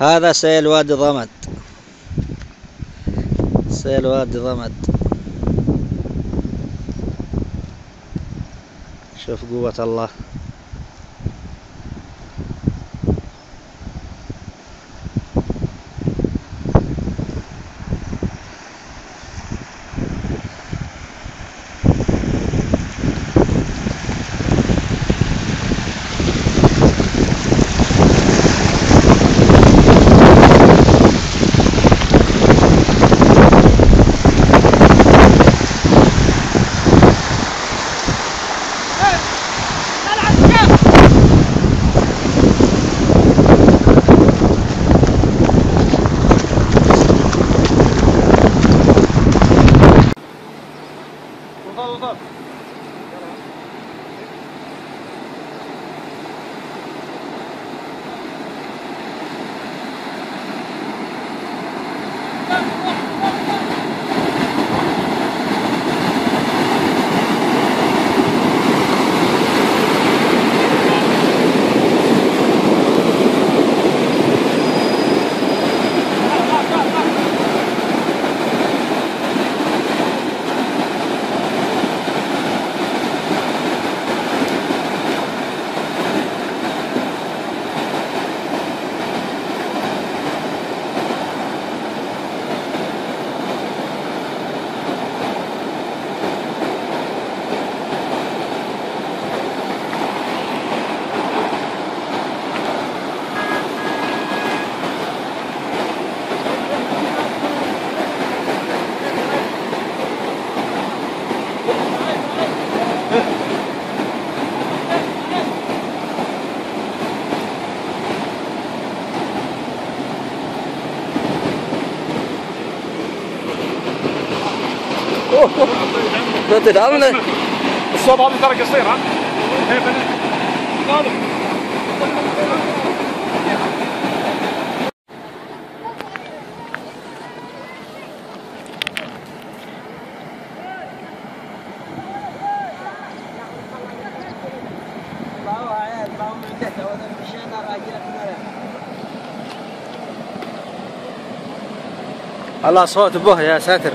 هذا سيل وادي ضمد، سيل وادي ضمد. شوف قوة الله. تدعمنا الصوت هذا ترى قصير ها؟ الله صوت به يا ساتر.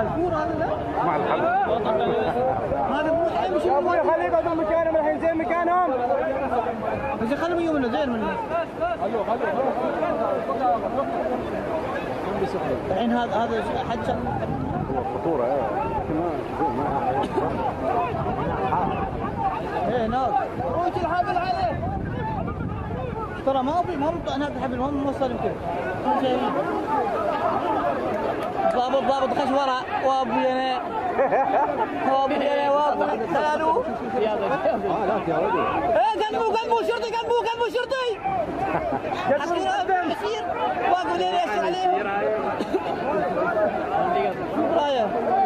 الكورة مع الحل هذا مو حيمشي يا ابوي خليه يقعدون مكانهم الحين زين مكانهم بس خليهم يجوا منه زين منه خلوه الحين هذا حد شغله خطورة ايه ناظر روح الحبل عليه ترى ما انا الحبل ما موصل يمكن ضابط خش ورا وابوي انا وابوي انا وابوي سالو يا لا يا رجل قلبو شرطي قلبو شرطي يصير وابوي انا يشر عليهم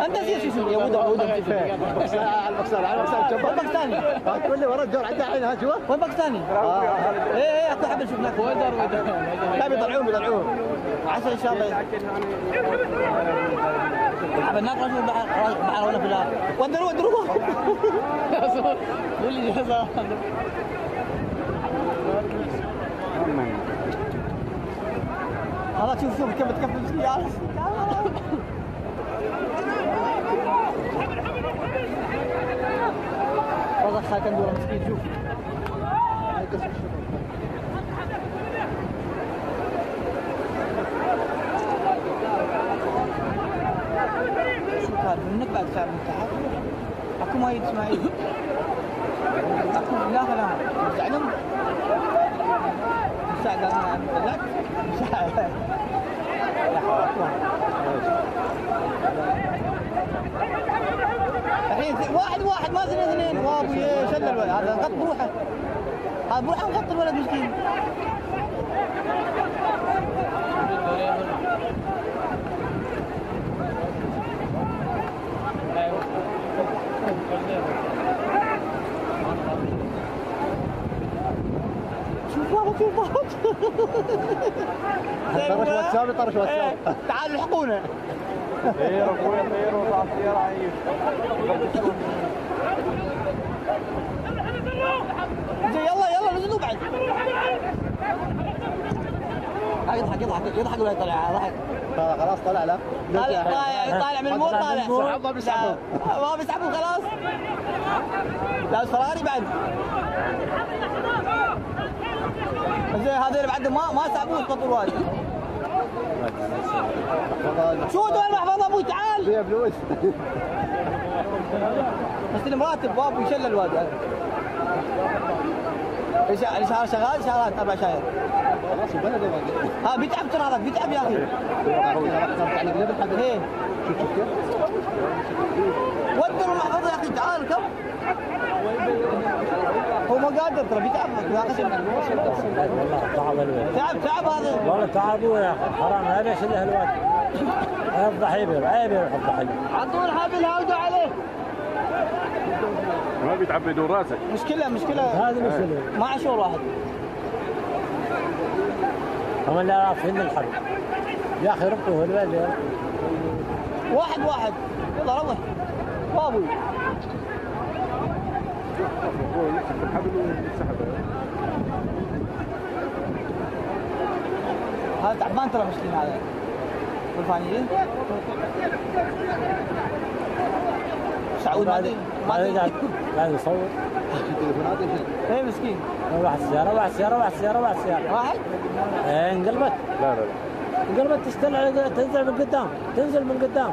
انت شو يا ودع على المقصال وين باكستاني؟ كله ورا الدور عدى الحين ها جوا وين باكستاني؟ ايه اعطوا حبل شوف لك لا بيطلعون عسى ان شاء الله بناقش مع ولا في الارض ودروه اللي جهزها هذا شوف كيف تكفل يا والله خاك ندور مسكين شوف شو كان منك بعد ساعة من التعب اكو ما يسمعين اكو لا زعلان مساعدة انا عم لك مساعدة الحين واحد ما زين اثنين وابوي شد الولد هذا غط بروحه هذا بروحه وغط الولد مسكين طرش واتساب طرش واتساب تعالوا الحقونا طير اخوي طير وطلع الطيارة عيب يلا نزلوا بعد يضحك ولا يطلع ضحك خلاص طلع لا طالع من المول طالع ما بيسحبوا خلاص لا فراري بعد زين هذول بعد ما سحبوه بطل واجد شو دول المحفظة ابوي تعال فيها فلوس استلم راتب وابو يشلل الواد شهر شغال شهرات 4 شهور خلاص البلد ها بيتعب ترى هذاك بيتعب يا اخي ودوا المحفظة يا اخي تعال كم هو ما قادر ترى بيتعب تعب هذا والله تعبوا يا اخي حرام هذا ايش الهلوات يفضح حبيب عيب يفضح حبيب عطوا الحبل هاودوا عليه ما بيتعب بدون راسك مشكلة هذه مشكلة ما عشور واحد هم اللي رافضين الحرب يا اخي ربطوا هلوال واحد يلا روح بابوي هذا تعبان ترى مشكلين هذا والفانيين سعود ما يصور ايه مسكين واحد سيارة واحد؟ ايه انقلبت لا انقلبت تنزل من قدام